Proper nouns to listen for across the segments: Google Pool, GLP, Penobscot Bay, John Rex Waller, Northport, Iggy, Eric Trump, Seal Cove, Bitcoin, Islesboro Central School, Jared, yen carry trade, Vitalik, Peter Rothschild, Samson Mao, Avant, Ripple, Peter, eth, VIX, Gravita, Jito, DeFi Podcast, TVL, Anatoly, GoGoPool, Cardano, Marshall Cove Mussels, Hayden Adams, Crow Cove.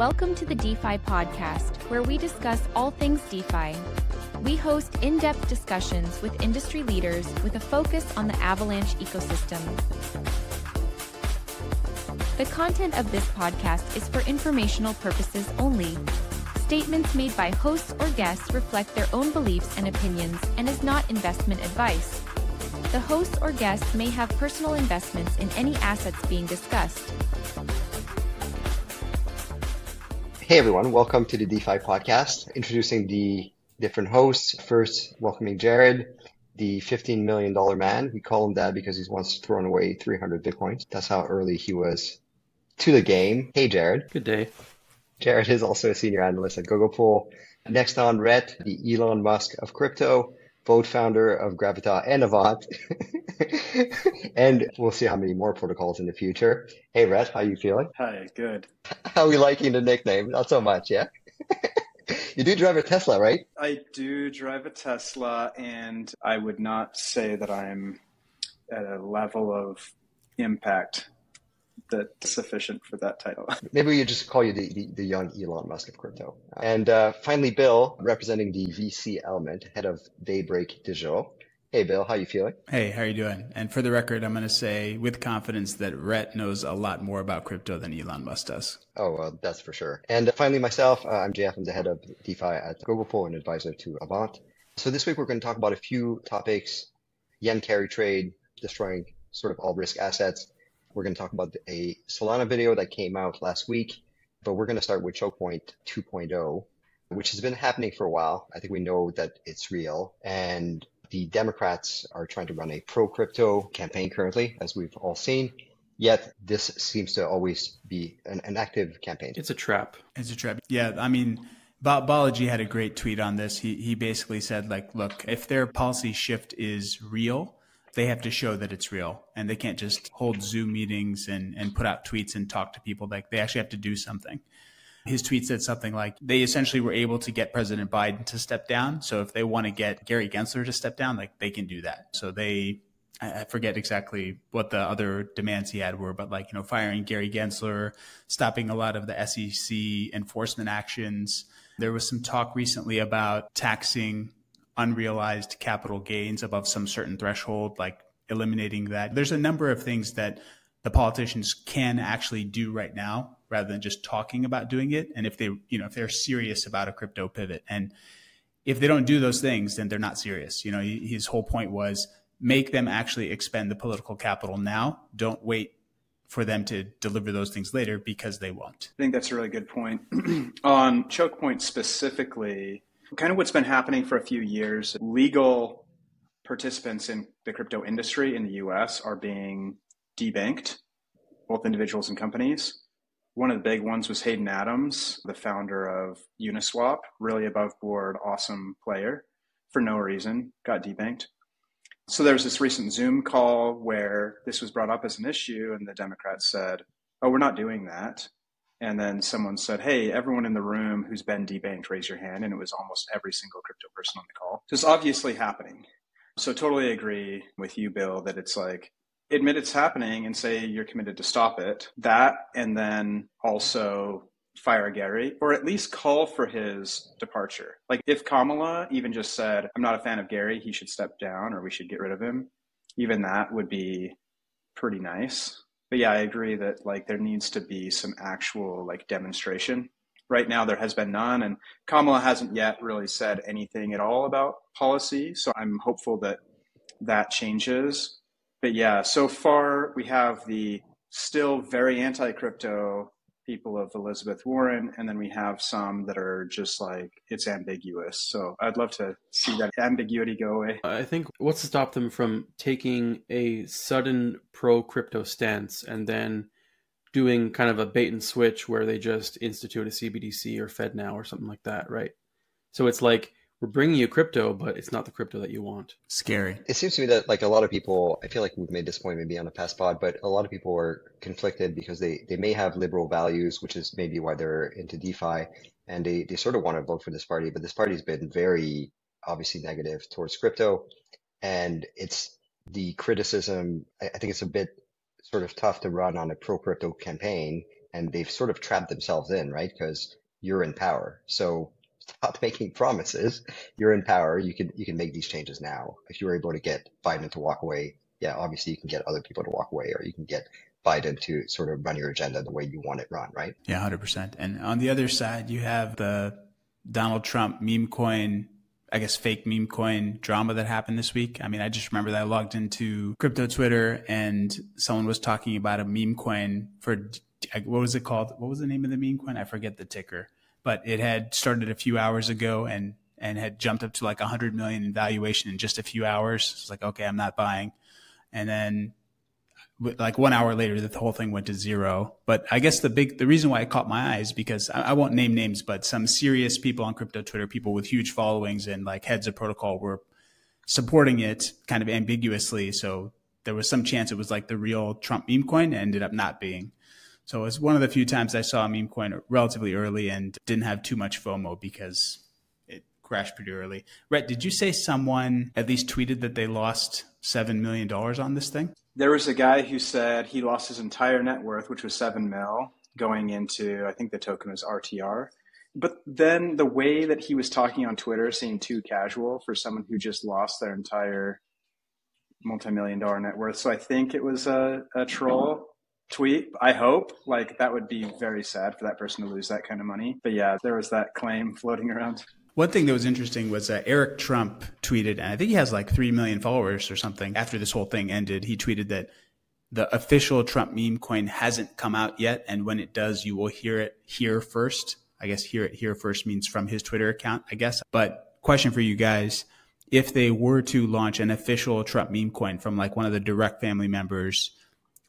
Welcome to the DeFi Podcast, where we discuss all things DeFi. We host in-depth discussions with industry leaders with a focus on the Avalanche ecosystem. The content of this podcast is for informational purposes only. Statements made by hosts or guests reflect their own beliefs and opinions and is not investment advice. The hosts or guests may have personal investments in any assets being discussed. Hey everyone, welcome to the DeFi Podcast. Introducing the different hosts. First, welcoming Jared, the $15 million man. We call him that because he's once thrown away 300 Bitcoins. That's how early he was to the game. Hey Jared. Good day. Jared is also a senior analyst at GoGoPool. Next on, Rhett, the Elon Musk of crypto, both founder of Gravita and Avant. And we'll see how many more protocols in the future. Hey, Rhett, how you feeling? Hi, good. How are we liking the nickname? Not so much, yeah? You do drive a Tesla, right? I do drive a Tesla, and I would not say that I'm at a level of impact that's sufficient for that title. Maybe we just call you the young Elon Musk of crypto. And finally, Bill, representing the VC element, head of Daybreak Digital. Hey, Bill, how you feeling? Hey, how are you doing? And for the record, I'm going to say with confidence that Rhett knows a lot more about crypto than Elon Musk does. Oh, well, that's for sure. And finally, myself, I'm JF. I'm the head of DeFi at Google Pool and advisor to Avant. So this week, we're going to talk about a few topics: yen carry trade, destroying sort of all risk assets. We're going to talk about a Solana video that came out last week, but we're going to start with Choke Point 2.0, which has been happening for a while. I think we know that it's real. And the Democrats are trying to run a pro-crypto campaign currently, as we've all seen. Yet this seems to always be an active campaign. It's a trap. It's a trap. Yeah, I mean, Balaji had a great tweet on this. He basically said, like, look, if their policy shift is real, they have to show that it's real. And they can't just hold Zoom meetings and put out tweets and talk to people. Like, they actually have to do something. His tweet said something like, they essentially were able to get President Biden to step down. So if they want to get Gary Gensler to step down, like, they can do that. So I forget exactly what the other demands he had were, but, like, you know, firing Gary Gensler, stopping a lot of the SEC enforcement actions. There was some talk recently about taxing unrealized capital gains above some certain threshold, like eliminating that. There's a number of things that the politicians can actually do right now, rather than just talking about doing it. And if they, you know, if they're serious about a crypto pivot, and if they don't do those things, then they're not serious. You know, his whole point was make them actually expend the political capital now. Don't wait for them to deliver those things later, because they won't. I think that's a really good point. On Choke Point specifically, kind of what's been happening for a few years, legal participants in the crypto industry in the US are being debanked, both individuals and companies. One of the big ones was Hayden Adams, the founder of Uniswap, really above board, awesome player, for no reason, got debanked. So there was this recent Zoom call where this was brought up as an issue, and the Democrats said, oh, we're not doing that. And then someone said, hey, everyone in the room who's been debanked, raise your hand. And it was almost every single crypto person on the call. So it's obviously happening. So totally agree with you, Bill, that it's like, admit it's happening and say you're committed to stop it. That, and then also fire Gary, or at least call for his departure. Like, if Kamala even just said, I'm not a fan of Gary, he should step down, or we should get rid of him, even that would be pretty nice. But yeah, I agree that, like, there needs to be some actual, like, demonstration. Right now there has been none, and Kamala hasn't yet really said anything at all about policy. So I'm hopeful that that changes. But yeah, so far we have the still very anti-crypto people of Elizabeth Warren, and then we have some that are just like, it's ambiguous. So I'd love to see that ambiguity go away. I think what's to stop them from taking a sudden pro-crypto stance and then doing kind of a bait and switch where they just institute a CBDC or FedNow or something like that, right? So it's like, we're bringing you crypto, but it's not the crypto that you want. Scary. It seems to me that, like, a lot of people, I feel like we've made this point maybe on a past pod, but a lot of people are conflicted because they may have liberal values, which is maybe why they're into DeFi, and they sort of want to vote for this party, but this party's been very obviously negative towards crypto, and it's the criticism. I think it's a bit sort of tough to run on a pro-crypto campaign and they've sort of trapped themselves in, right? Because you're in power. So stop making promises. You're in power. You can make these changes now. If you were able to get Biden to walk away, yeah, obviously you can get other people to walk away, or you can get Biden to sort of run your agenda the way you want it run, right? Yeah, 100%. And on the other side, you have the Donald Trump meme coin, I guess, fake meme coin drama that happened this week. I mean, I just remember that I logged into crypto Twitter and someone was talking about a meme coin for, what was it called? What was the name of the meme coin? I forget the ticker, but it had started a few hours ago and had jumped up to like 100 million in valuation in just a few hours. It's like, okay, I'm not buying. And then like 1 hour later, the whole thing went to zero. But I guess the reason why it caught my eye is because I won't name names, but some serious people on crypto Twitter, people with huge followings and like heads of protocol, were supporting it kind of ambiguously. So there was some chance it was like the real Trump meme coin, and ended up not being. So it was one of the few times I saw a meme coin relatively early and didn't have too much FOMO because it crashed pretty early. Rhett, did you say someone at least tweeted that they lost $7 million on this thing? There was a guy who said he lost his entire net worth, which was 7 mil, going into, I think the token was RTR. But then the way that he was talking on Twitter seemed too casual for someone who just lost their entire multi-million-dollar net worth. So I think it was a troll tweet. I hope, like, that would be very sad for that person to lose that kind of money. But yeah, there was that claim floating around. One thing that was interesting was Eric Trump tweeted, and I think he has like 3 million followers or something. After this whole thing ended, he tweeted that the official Trump meme coin hasn't come out yet. And when it does, you will hear it here first. I guess hear it here first means from his Twitter account, I guess. But question for you guys, if they were to launch an official Trump meme coin from like one of the direct family members,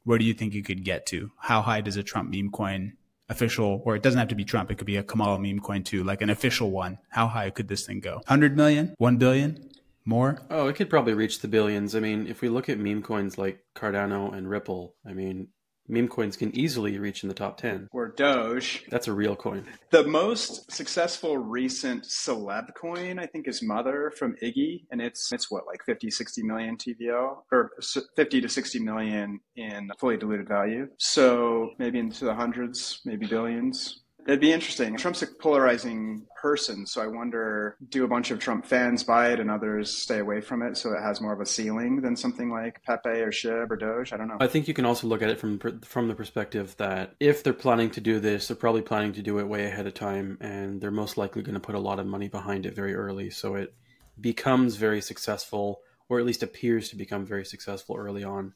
where do you think you could get to? How high does a Trump meme coin official, or it doesn't have to be Trump, it could be a Kamala meme coin too, like an official one. How high could this thing go? 100 million? 1 billion? More? Oh, it could probably reach the billions. I mean, if we look at meme coins like Cardano and Ripple, I mean, meme coins can easily reach in the top 10. Or Doge. That's a real coin. The most successful recent celeb coin, I think, is Mother from Iggy. And it's what, like 50, 60 million TVL? Or 50 to 60 million in fully diluted value. So maybe into the hundreds, maybe billions. That'd be interesting. Trump's a polarizing person, so I wonder, do a bunch of Trump fans buy it and others stay away from it so it has more of a ceiling than something like Pepe or Shiv or Doge? I don't know. I think you can also look at it from the perspective that if they're planning to do this, they're probably planning to do it way ahead of time, and they're most likely going to put a lot of money behind it very early, so it becomes very successful, or at least appears to become very successful early on,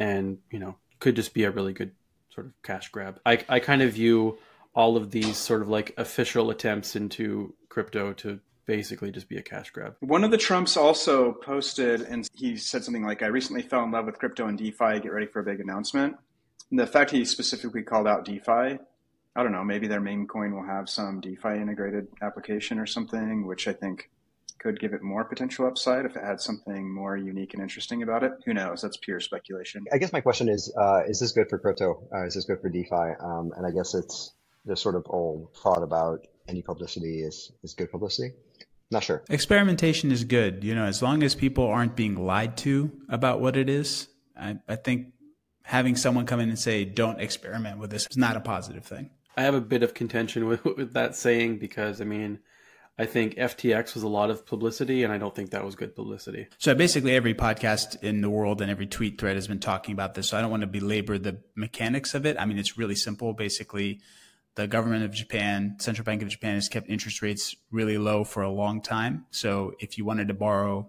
and, you know, could just be a really good sort of cash grab. I kind of view all of these sort of like official attempts into crypto to basically just be a cash grab. One of the Trumps also posted, and he said something like, I recently fell in love with crypto and DeFi, get ready for a big announcement. And the fact he specifically called out DeFi, I don't know, maybe their main coin will have some DeFi integrated application or something, which I think could give it more potential upside if it had something more unique and interesting about it. Who knows? That's pure speculation. I guess my question is this good for crypto? Is this good for DeFi? And I guess it's, the sort of old thought about any publicity is good publicity. Not sure. Experimentation is good. You know, as long as people aren't being lied to about what it is, I think having someone come in and say, don't experiment with this, is not a positive thing. I have a bit of contention with that saying because, I mean, I think FTX was a lot of publicity, and I don't think that was good publicity. So basically every podcast in the world and every tweet thread has been talking about this. So I don't want to belabor the mechanics of it. I mean, it's really simple. Basically, the government of Japan, Central Bank of Japan, has kept interest rates really low for a long time. So if you wanted to borrow,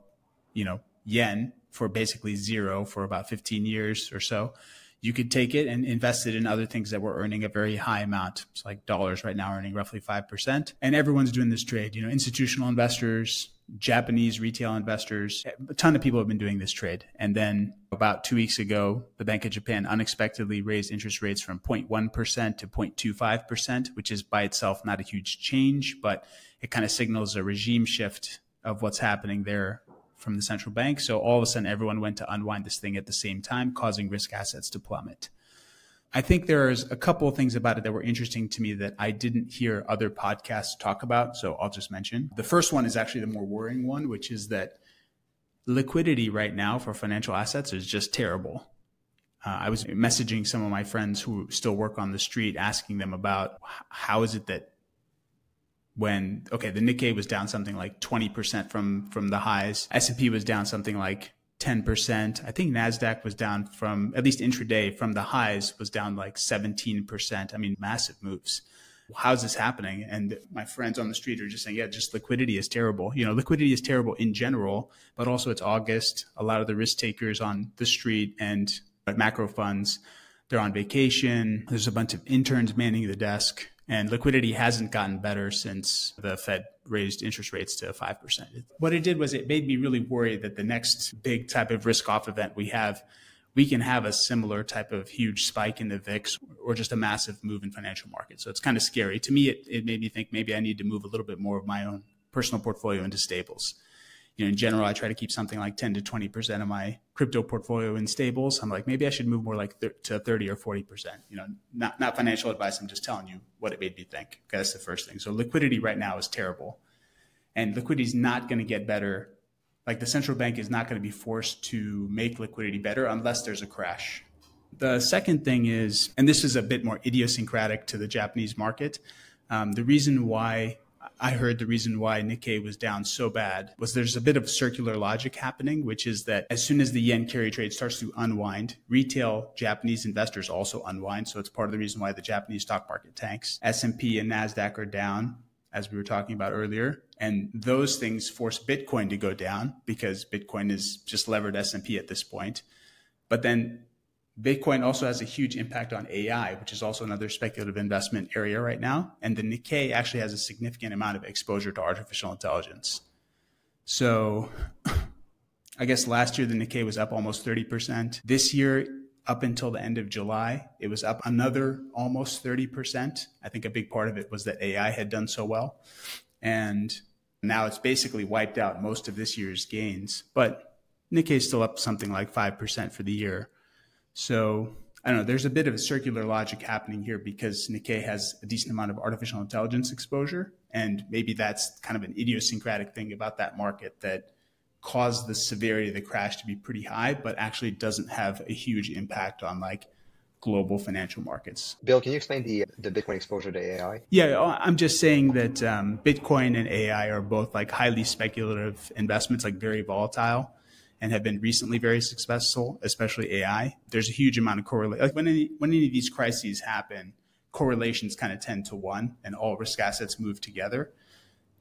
you know, yen for basically zero for about 15 years or so, you could take it and invest it in other things that were earning a very high amount. It's like dollars right now earning roughly 5%. And everyone's doing this trade, you know, institutional investors, Japanese retail investors, a ton of people have been doing this trade. And then about 2 weeks ago, the Bank of Japan unexpectedly raised interest rates from 0.1% to 0.25%, which is by itself not a huge change, but it kind of signals a regime shift of what's happening there from the central bank. So all of a sudden, everyone went to unwind this thing at the same time, causing risk assets to plummet. I think there's a couple of things about it that were interesting to me that I didn't hear other podcasts talk about, so I'll just mention. The first one is actually the more worrying one, which is that liquidity right now for financial assets is just terrible. I was messaging some of my friends who still work on the street, asking them about how is it that when, okay, the Nikkei was down something like 20% from the highs, S&P was down something like 10%. I think NASDAQ was down from, at least intraday from the highs, was down like 17%. I mean, massive moves. How's this happening? And my friends on the street are just saying, yeah, just liquidity is terrible. You know, liquidity is terrible in general, but also it's August. A lot of the risk takers on the street and macro funds, they're on vacation. There's a bunch of interns manning the desk, and liquidity hasn't gotten better since the Fed raised interest rates to 5%. What it did was it made me really worried that the next big type of risk off event we have, we can have a similar type of huge spike in the VIX or just a massive move in financial markets. So it's kind of scary. To me, it made me think maybe I need to move a little bit more of my own personal portfolio into stables. You know, in general, I try to keep something like 10 to 20% of my crypto portfolio in stables. I'm like, maybe I should move more like to 30 or 40%. You know, not financial advice. I'm just telling you what it made me think. Okay, that's the first thing. So liquidity right now is terrible, and liquidity is not going to get better. Like, the central bank is not going to be forced to make liquidity better unless there's a crash. The second thing is, and this is a bit more idiosyncratic to the Japanese market, the reason why I heard the reason why Nikkei was down so bad was there's a bit of circular logic happening, which is that as soon as the yen carry trade starts to unwind, retail Japanese investors also unwind. So it's part of the reason why the Japanese stock market tanks. S&P and NASDAQ are down, as we were talking about earlier. And those things force Bitcoin to go down because Bitcoin is just levered S&P at this point. But then Bitcoin also has a huge impact on AI, which is also another speculative investment area right now. And the Nikkei actually has a significant amount of exposure to artificial intelligence. So I guess last year, the Nikkei was up almost 30%. This year, up until the end of July, it was up another almost 30%. I think a big part of it was that AI had done so well. And now it's basically wiped out most of this year's gains. But Nikkei is still up something like 5% for the year. So I don't know, there's a bit of a circular logic happening here because Nikkei has a decent amount of artificial intelligence exposure. And maybe that's kind of an idiosyncratic thing about that market that caused the severity of the crash to be pretty high, but actually doesn't have a huge impact on like global financial markets. Bill, can you explain the Bitcoin exposure to AI? Yeah, I'm just saying that Bitcoin and AI are both like highly speculative investments, like very volatile, and have been recently very successful, especially AI. There's a huge amount of correlation. Like when any of these crises happen, correlations kind of tend to one, and all risk assets move together.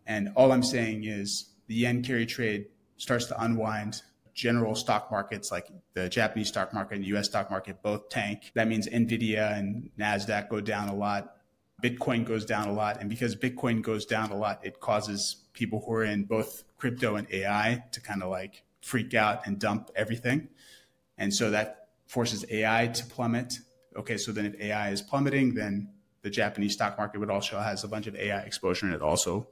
And all I'm saying is the yen carry trade starts to unwind. General stock markets, like the Japanese stock market and the US stock market, both tank. That means NVIDIA and NASDAQ go down a lot. Bitcoin goes down a lot. And because Bitcoin goes down a lot, it causes people who are in both crypto and AI to kind of like freak out and dump everything. And so that forces AI to plummet. Okay, so then if AI is plummeting, then the Japanese stock market would also has a bunch of AI exposure and it also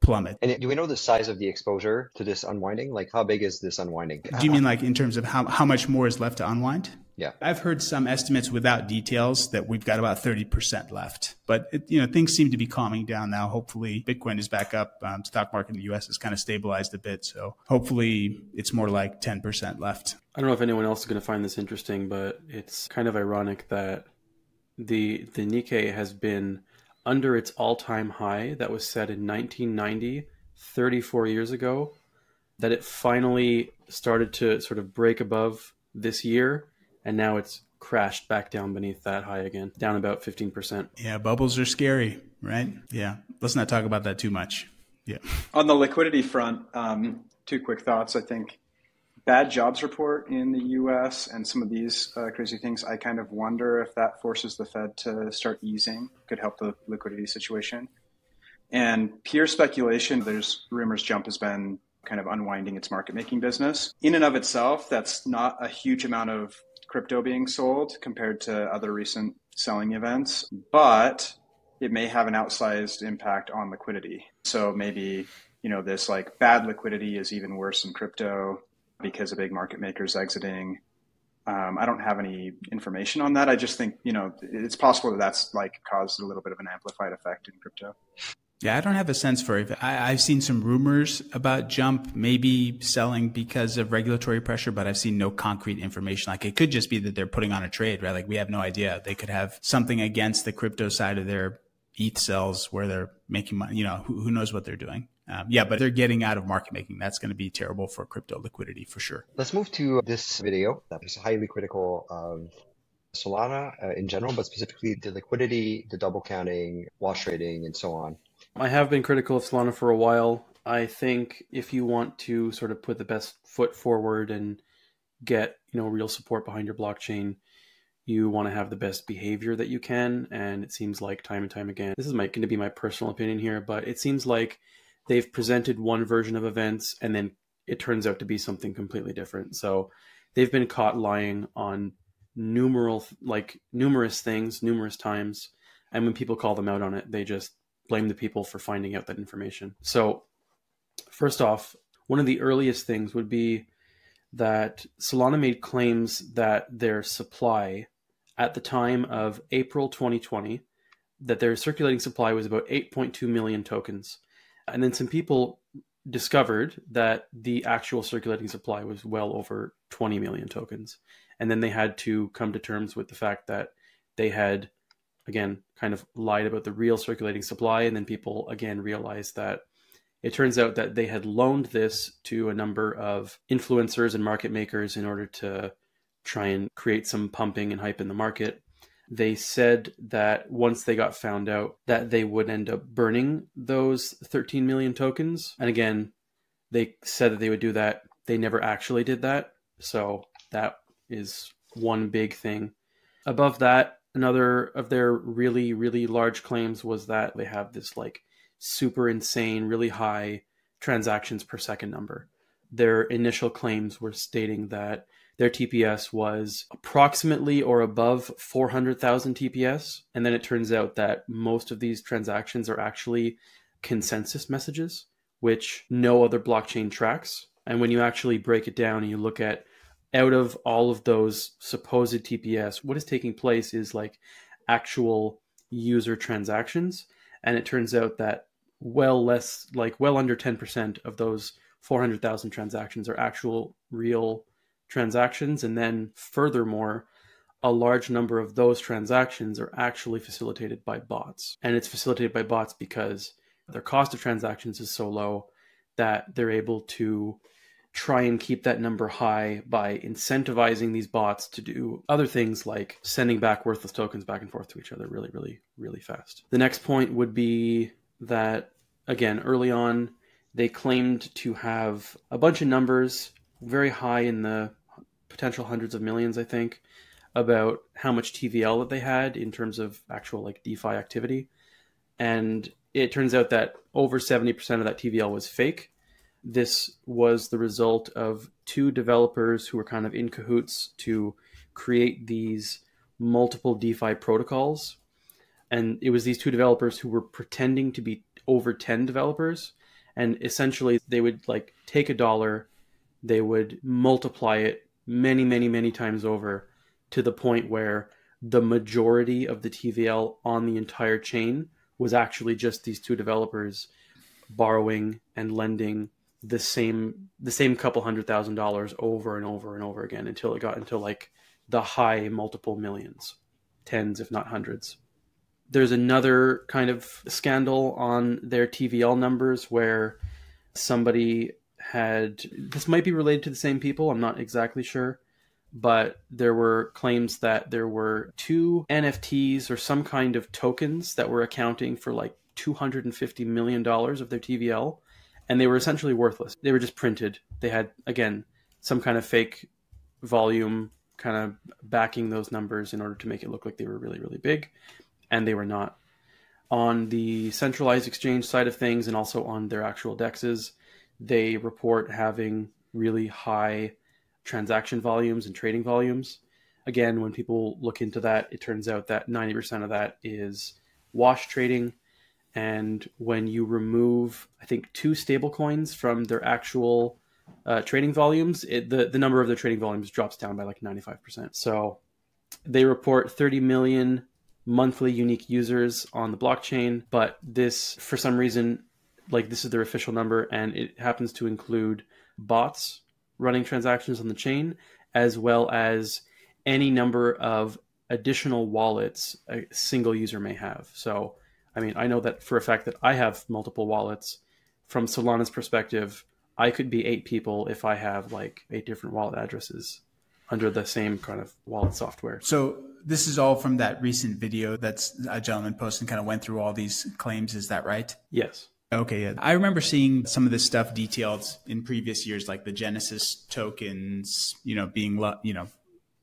plummet. And do we know the size of the exposure to this unwinding? Like, how big is this unwinding? Do you mean like in terms of how much more is left to unwind? Yeah. I've heard some estimates without details that we've got about 30% left, but you know, things seem to be calming down now. Hopefully Bitcoin is back up. Stock market in the US has kind of stabilized a bit. So hopefully it's more like 10% left. I don't know if anyone else is going to find this interesting, but it's kind of ironic that the Nikkei has been under its all-time high that was set in 1990, 34 years ago, that it finally started to sort of break above this year. And now it's crashed back down beneath that high again, down about 15%. Yeah, bubbles are scary, right? Yeah. Let's not talk about that too much. Yeah. On the liquidity front, two quick thoughts. I think bad jobs report in the U.S. and some of these crazy things, I kind of wonder if that forces the Fed to start easing, could help the liquidity situation. And pure speculation, there's rumors Jump has been kind of unwinding its market making business. In and of itself, that's not a huge amount of crypto being sold compared to other recent selling events, but it may have an outsized impact on liquidity. So maybe, you know, this like bad liquidity is even worse in crypto because a big market maker is exiting. I don't have any information on that. I just think, you know, it's possible that that's like caused a little bit of an amplified effect in crypto. Yeah, I don't have a sense for it. I've seen some rumors about Jump maybe selling because of regulatory pressure, but I've seen no concrete information. Like, it could just be that they're putting on a trade, right? Like, we have no idea. They could have something against the crypto side of their ETH cells where they're making money. You know, who knows what they're doing? Yeah, but they're getting out of market making. That's going to be terrible for crypto liquidity for sure. Let's move to this video that was highly critical of Solana in general, but specifically the liquidity, the double counting, wash trading, and so on. I have been critical of Solana for a while. I think if you want to sort of put the best foot forward and get, you know, real support behind your blockchain, you want to have the best behavior that you can. And it seems like time and time again, this is going to be my personal opinion here, but it seems like they've presented one version of events and then it turns out to be something completely different. So they've been caught lying on numerous things, numerous times. And when people call them out on it, they just blame the people for finding out that information. So first off, one of the earliest things would be that Solana made claims that their supply at the time of April 2020, that their circulating supply was about 8.2 million tokens. And then some people discovered that the actual circulating supply was well over 20 million tokens. And then they had to come to terms with the fact that they had, again, kind of lied about the real circulating supply. And then people, again, realized that it turns out that they had loaned this to a number of influencers and market makers in order to try and create some pumping and hype in the market. They said that once they got found out that they would end up burning those 13 million tokens. And again, they said that they would do that. They never actually did that. So that is one big thing. Above that, another of their really, really large claims was that they have this like super insane, really high transactions per second number. Their initial claims were stating that their TPS was approximately or above 400,000 TPS. And then it turns out that most of these transactions are actually consensus messages, which no other blockchain tracks. And when you actually break it down and you look at out of all of those supposed TPS, what is taking place is like actual user transactions. And it turns out that well under 10% of those 400,000 transactions are actual real transactions. And then furthermore, a large number of those transactions are actually facilitated by bots. And it's facilitated by bots because their cost of transactions is so low that they're able to try and keep that number high by incentivizing these bots to do other things like sending back worthless tokens back and forth to each other really, really, really fast. The next point would be that, again, early on, they claimed to have a bunch of numbers very high in the potential hundreds of millions, I think, about how much TVL that they had in terms of actual like DeFi activity. And it turns out that over 70% of that TVL was fake. This was the result of two developers who were kind of in cahoots to create these multiple DeFi protocols. And it was these two developers who were pretending to be over 10 developers. And essentially, they would like take a dollar, they would multiply it many, many, many times over to the point where the majority of the TVL on the entire chain was actually just these two developers borrowing and lending the same couple $100,000 over and over and over again until it got into like the high multiple millions, tens, if not hundreds. There's another kind of scandal on their TVL numbers where somebody had, this might be related to the same people, I'm not exactly sure, but there were claims that there were two NFTs or some kind of tokens that were accounting for like $250 million of their TVL. And they were essentially worthless. They were just printed. They had, again, some kind of fake volume kind of backing those numbers in order to make it look like they were really, really big. And they were not. On the centralized exchange side of things and also on their actual DEXs, they report having really high transaction volumes and trading volumes. Again, when people look into that, it turns out that 90% of that is wash trading. And when you remove, I think, two stablecoins from their actual trading volumes, the number of their trading volumes drops down by like 95%. So they report 30 million monthly unique users on the blockchain, but this, for some reason, like this is their official number, and it happens to include bots running transactions on the chain, as well as any number of additional wallets a single user may have. So, I mean, I know that for a fact that I have multiple wallets. From Solana's perspective, I could be 8 people if I have like 8 different wallet addresses under the same kind of wallet software. So this is all from that recent video that's a gentleman posted and kind of went through all these claims. Is that right? Yes. Okay. Yeah. I remember seeing some of this stuff detailed in previous years, like the Genesis tokens, you know, being, you know,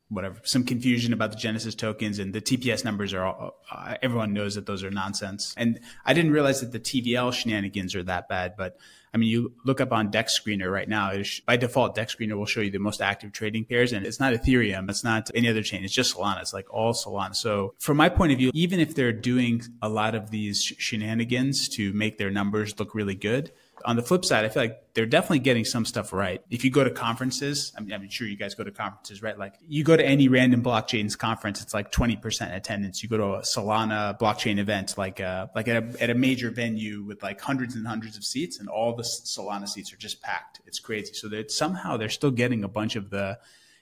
whatever, some confusion about the Genesis tokens, and the TPS numbers are all, everyone knows that those are nonsense. And I didn't realize that the TVL shenanigans are that bad, but I mean, you look up on Dexscreener right now, by default, Dexscreener will show you the most active trading pairs, and it's not Ethereum. It's not any other chain. It's just Solana. It's like all Solana. So from my point of view, even if they're doing a lot of these shenanigans to make their numbers look really good, on the flip side, I feel like they're definitely getting some stuff right. If you go to conferences, I'm sure you guys go to conferences, right? Like you go to any random blockchains conference, it's like 20% attendance. You go to a Solana blockchain event, like at a major venue with like hundreds and hundreds of seats, and all the Solana seats are just packed. It's crazy. So that somehow they're still getting a bunch of the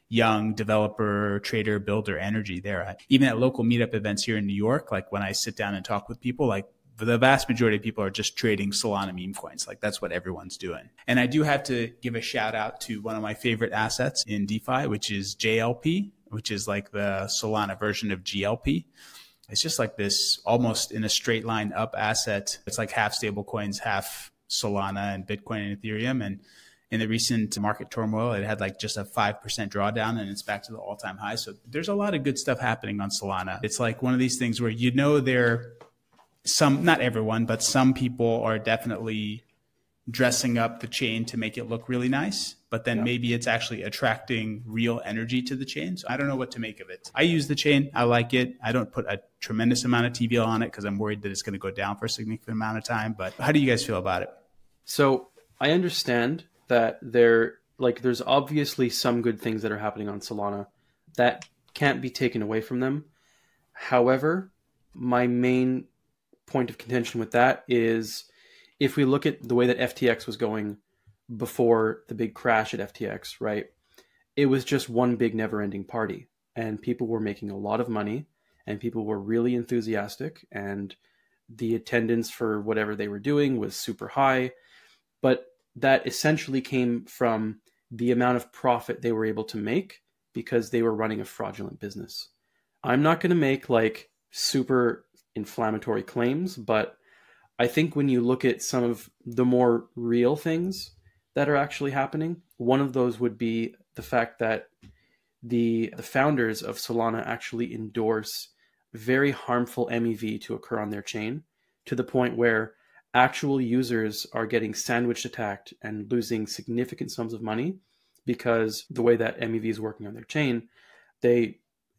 young developer, trader, builder energy there. Even at local meetup events here in New York, like when I sit down and talk with people, like the vast majority of people are just trading Solana meme coins. Like that's what everyone's doing. And I do have to give a shout out to one of my favorite assets in DeFi, which is JLP, which is like the Solana version of GLP. It's just like this almost in a straight line up asset. It's like half stable coins, half Solana and Bitcoin and Ethereum. And in the recent market turmoil, it had like just a 5% drawdown, and it's back to the all-time high. So there's a lot of good stuff happening on Solana. It's like one of these things where, you know, some, not everyone, but some people are definitely dressing up the chain to make it look really nice, but then maybe it's actually attracting real energy to the chain. So I don't know what to make of it. I use the chain. I like it. I don't put a tremendous amount of TVL on it because I'm worried that it's going to go down for a significant amount of time. But how do you guys feel about it? So I understand that there's obviously some good things that are happening on Solana that can't be taken away from them. However, my main point of contention with that is if we look at the way that FTX was going before the big crash at FTX, right? It was just one big never-ending party, and people were making a lot of money, and people were really enthusiastic, and the attendance for whatever they were doing was super high. But that essentially came from the amount of profit they were able to make because they were running a fraudulent business. I'm not going to make like super inflammatory claims, but I think when you look at some of the more real things that are actually happening, one of those would be the fact that the founders of Solana actually endorse very harmful MEV to occur on their chain, to the point where actual users are getting sandwich attacked and losing significant sums of money because the way that MEV is working on their chain, they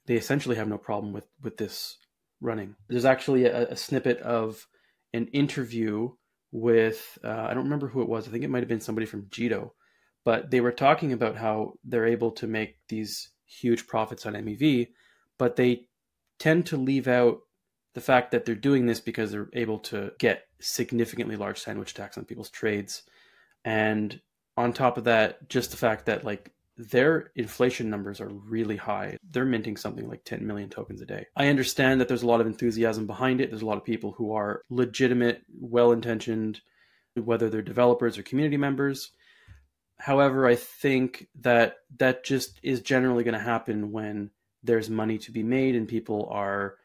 essentially have no problem with this running. There's actually a snippet of an interview with, I don't remember who it was. I think it might've been somebody from Jito, but they were talking about how they're able to make these huge profits on MEV, but they tend to leave out the fact that they're doing this because they're able to get significantly large sandwich attacks on people's trades. And on top of that, just the fact that like their inflation numbers are really high. They're minting something like 10 million tokens a day. I understand that there's a lot of enthusiasm behind it. There's a lot of people who are legitimate, well-intentioned, whether they're developers or community members. However, I think that that just is generally going to happen when there's money to be made and people are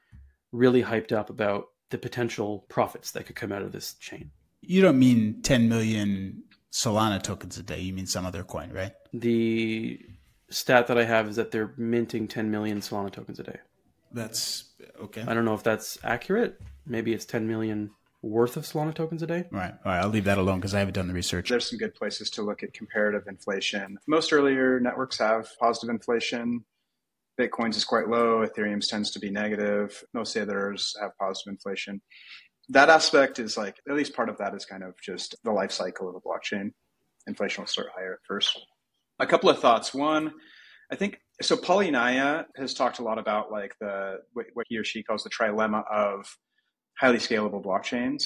really hyped up about the potential profits that could come out of this chain. You don't mean 10 million Solana tokens a day. You mean some other coin, right? The stat that I have is that they're minting 10 million Solana tokens a day. That's okay. I don't know if that's accurate. Maybe it's 10 million worth of Solana tokens a day. Right. All right. I'll leave that alone because I haven't done the research. There's some good places to look at comparative inflation. Most earlier networks have positive inflation. Bitcoin's is quite low. Ethereum's tends to be negative. Most others have positive inflation. That aspect is like, at least part of that is kind of just the life cycle of a blockchain. Inflation will start higher at first. A couple of thoughts. One, I think So Polynia has talked a lot about like the what he or she calls the trilemma of highly scalable blockchains.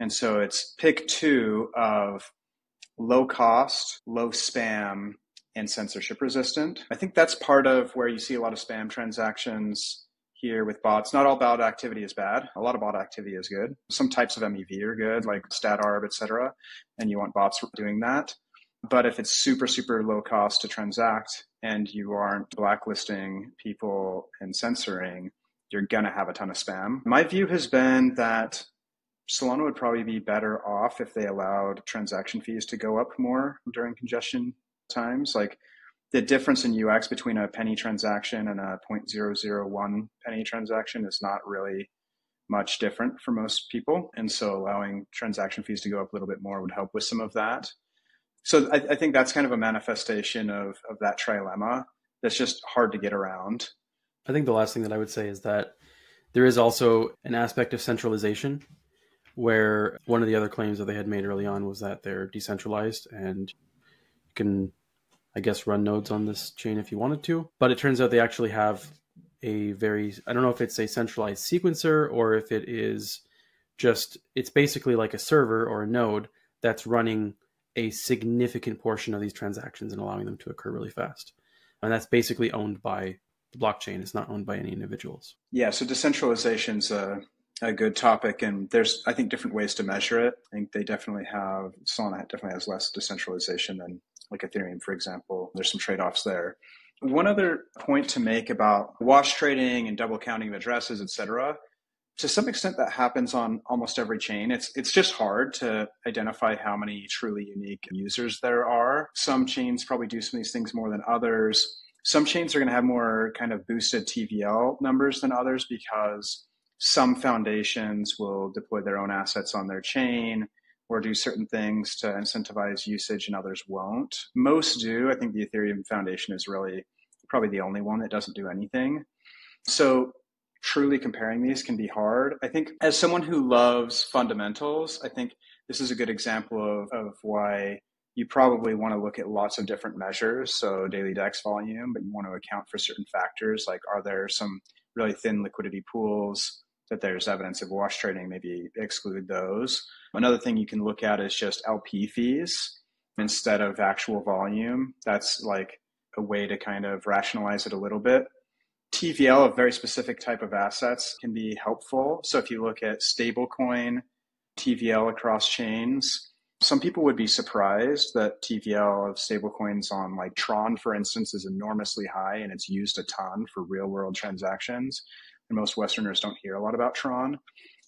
And so it's pick two of low cost, low spam, and censorship resistant. I think that's part of where you see a lot of spam transactions here with bots. Not all bot activity is bad. A lot of bot activity is good. Some types of MEV are good, like statarb, etc. And you want bots doing that. But if it's super, super low cost to transact and you aren't blacklisting people and censoring, you're going to have a ton of spam. My view has been that Solana would probably be better off if they allowed transaction fees to go up more during congestion times. Like the difference in UX between a penny transaction and a 0.001 penny transaction is not really much different for most people. And so allowing transaction fees to go up a little bit more would help with some of that. So I think that's kind of a manifestation of that trilemma that's just hard to get around. I think the last thing that I would say is that there is also an aspect of centralization, where one of the other claims that they had made early on was that they're decentralized and you can, I guess, run nodes on this chain if you wanted to. But it turns out they actually have a very, I don't know if it's a centralized sequencer or if it is just, it's basically like a server or a node that's running a significant portion of these transactions and allowing them to occur really fast. And that's basically owned by the blockchain. It's not owned by any individuals. Yeah, so decentralization's a good topic. And there's, I think, different ways to measure it. I think they definitely have, Solana definitely has less decentralization than like Ethereum, for example. There's some trade-offs there. One other point to make about wash trading and double counting of addresses, et cetera, to some extent that happens on almost every chain. It's just hard to identify how many truly unique users there are. Some chains probably do some of these things more than others. Some chains are going to have more kind of boosted TVL numbers than others because some foundations will deploy their own assets on their chain or do certain things to incentivize usage and others won't. Most do. I think the Ethereum Foundation is really probably the only one that doesn't do anything. So truly comparing these can be hard. I think as someone who loves fundamentals, I think this is a good example of why you probably want to look at lots of different measures. So daily DEX volume, but you want to account for certain factors. Like, are there some really thin liquidity pools that there's evidence of wash trading? Maybe exclude those. Another thing you can look at is just LP fees instead of actual volume. That's like a way to kind of rationalize it a little bit. TVL of very specific type of assets can be helpful. So if you look at stablecoin TVL across chains, some people would be surprised that TVL of stablecoins on like Tron, for instance, is enormously high and it's used a ton for real world transactions. And most Westerners don't hear a lot about Tron.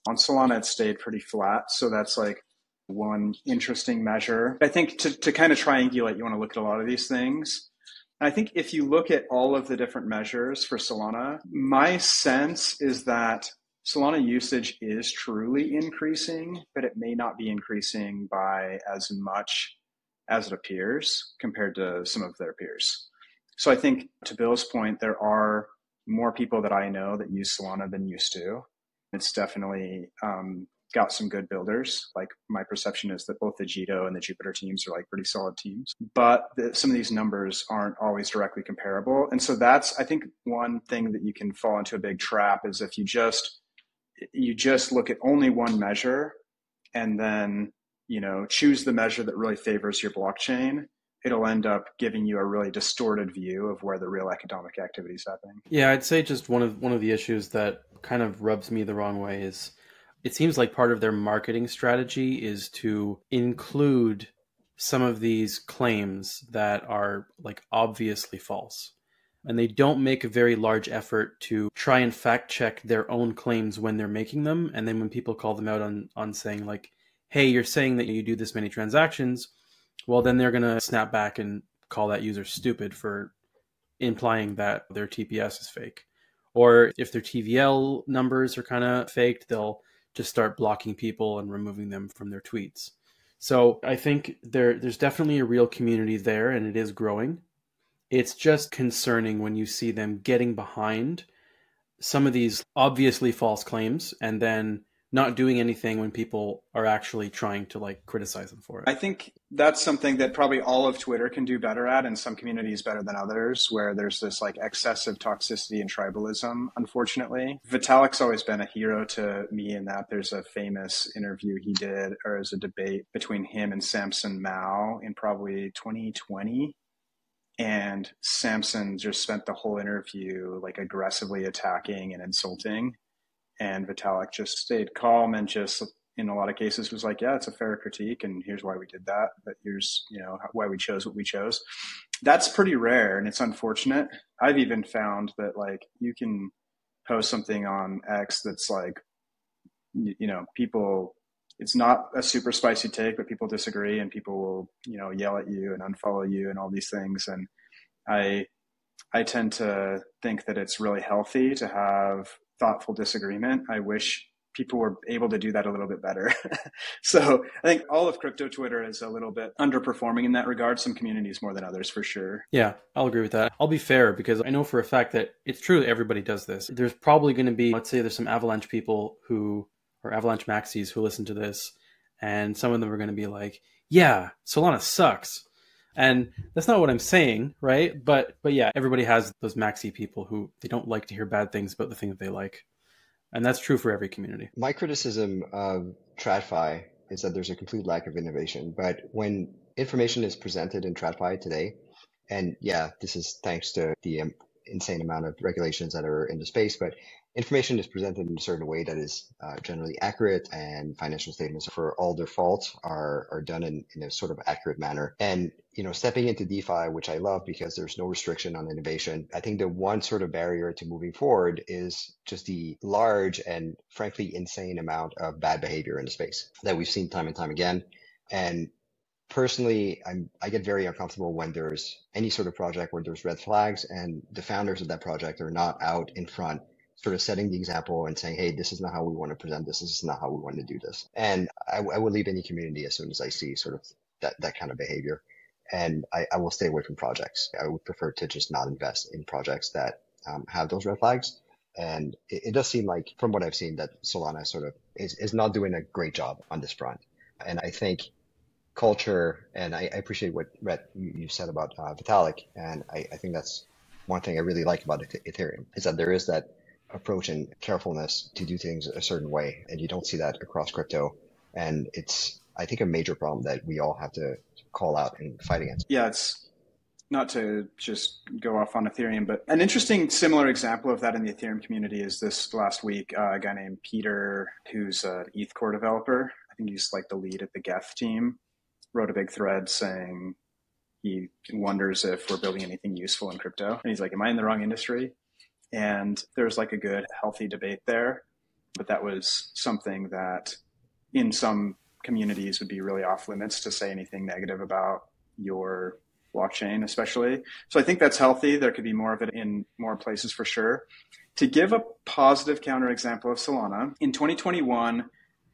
On Solana, it stayed pretty flat. So that's like one interesting measure. I think to kind of triangulate, you want to look at a lot of these things. I think if you look at all of the different measures for Solana, my sense is that Solana usage is truly increasing, but it may not be increasing by as much as it appears compared to some of their peers. So I think to Bill's point, there are more people that I know that use Solana than used to. It's definitely got some good builders. Like my perception is that both the Jito and the Jupiter teams are like pretty solid teams, but some of these numbers aren't always directly comparable. And so that's, I think, one thing that you can fall into a big trap is if you just look at only one measure and then, you know, choose the measure that really favors your blockchain, it'll end up giving you a really distorted view of where the real economic activity is happening. Yeah, I'd say just one of the issues that kind of rubs me the wrong way is it seems like part of their marketing strategy is to include some of these claims that are like obviously false. And they don't make a very large effort to try and fact check their own claims when they're making them. And then when people call them out on saying like, hey, you're saying that you do this many transactions, well, then they're going to snap back and call that user stupid for implying that their TPS is fake. Or if their TVL numbers are kind of faked, they'll just start blocking people and removing them from their tweets. So I think there's definitely a real community there and it is growing. It's just concerning when you see them getting behind some of these obviously false claims and then not doing anything when people are actually trying to like criticize them for it. I think that's something that probably all of Twitter can do better at, and some communities better than others, where there's this like excessive toxicity and tribalism, unfortunately. Vitalik's always been a hero to me in that there's a famous interview he did, or as a debate between him and Samson Mao in probably 2020. And Samson just spent the whole interview like aggressively attacking and insulting. And Vitalik just stayed calm and just, in a lot of cases, was like, yeah, it's a fair critique, and here's why we did that. But here's, you know, why we chose what we chose. That's pretty rare, and it's unfortunate. I've even found that, like, you can post something on X that's like, you know, people, it's not a super spicy take, but people disagree, and people will, you know, yell at you and unfollow you and all these things. And I tend to think that it's really healthy to have thoughtful disagreement. I wish people were able to do that a little bit better. So I think all of crypto Twitter is a little bit underperforming in that regard, some communities more than others for sure. Yeah, I'll agree with that. I'll be fair because I know for a fact that it's true that everybody does this. There's probably going to be, let's say there's some Avalanche people who, or Avalanche maxis who listen to this, and some of them are going to be like, yeah, Solana sucks. And that's not what I'm saying, right? But yeah, everybody has those maxi people who they don't like to hear bad things about the thing that they like. And that's true for every community. My criticism of TradFi is that there's a complete lack of innovation. But when information is presented in TradFi today, and yeah, this is thanks to the insane amount of regulations that are in the space, but information is presented in a certain way that is generally accurate, and financial statements for all their faults are done in a sort of accurate manner. And, you know, stepping into DeFi, which I love because there's no restriction on innovation, I think the one sort of barrier to moving forward is just the large and frankly insane amount of bad behavior in the space that we've seen time and time again. And personally, I get very uncomfortable when there's any sort of project where there's red flags and the founders of that project are not out in front, sort of setting the example and saying, hey, this is not how we want to present this. This is not how we want to do this. And I will leave any community as soon as I see sort of that kind of behavior. And I will stay away from projects. I would prefer to just not invest in projects that have those red flags. And it does seem like, from what I've seen, that Solana sort of is not doing a great job on this front. And I think culture, and I appreciate what, Rhett, you said about Vitalik. And I think that's one thing I really like about Ethereum, is that there is that approach and carefulness to do things a certain way. And you don't see that across crypto. And it's, I think, a major problem that we all have to call out and fight against. Yeah, it's not to just go off on Ethereum, but an interesting similar example of that in the Ethereum community is this last week, a guy named Peter, who's an ETH core developer. I think he's like the lead at the Geth team, wrote a big thread saying he wonders if we're building anything useful in crypto. And he's like, am I in the wrong industry? And there's like a good, healthy debate there. But that was something that in some communities would be really off limits to say anything negative about your blockchain, especially. So I think that's healthy. There could be more of it in more places for sure. To give a positive counterexample of Solana, in 2021,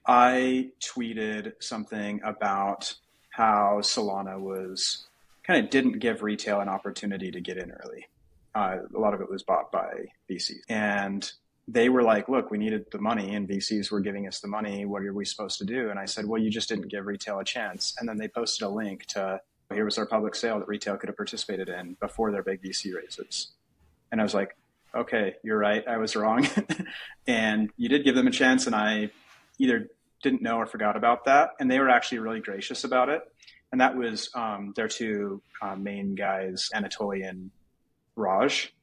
I tweeted something about how Solana was kind of didn't give retail an opportunity to get in early. A lot of it was bought by VCs, and they were like, look, we needed the money and VCs were giving us the money. What are we supposed to do? And I said, well, you just didn't give retail a chance. And then they posted a link to, here was our public sale that retail could have participated in before their big VC raises. And I was like, okay, you're right. I was wrong. And you did give them a chance. And I either didn't know or forgot about that. And they were actually really gracious about it. And that was their two main guys, Anatoly and Raj,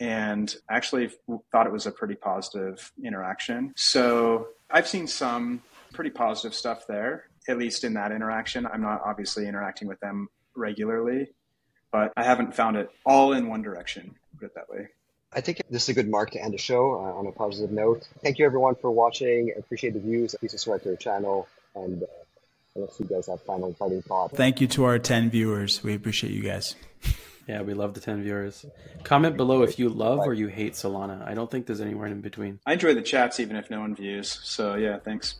and actually thought it was a pretty positive interaction. So I've seen some pretty positive stuff there, at least in that interaction. I'm not obviously interacting with them regularly, but I haven't found it all in one direction, put it that way. I think this is a good mark to end the show on a positive note. Thank you everyone for watching. I appreciate the views. Please subscribe to our channel, and unless you guys have final parting thoughts. Thank you to our 10 viewers. We appreciate you guys. Yeah, we love the 10 viewers. Comment below if you love or you hate Solana. I don't think there's anywhere in between. I enjoy the chats even if no one views. So yeah, thanks.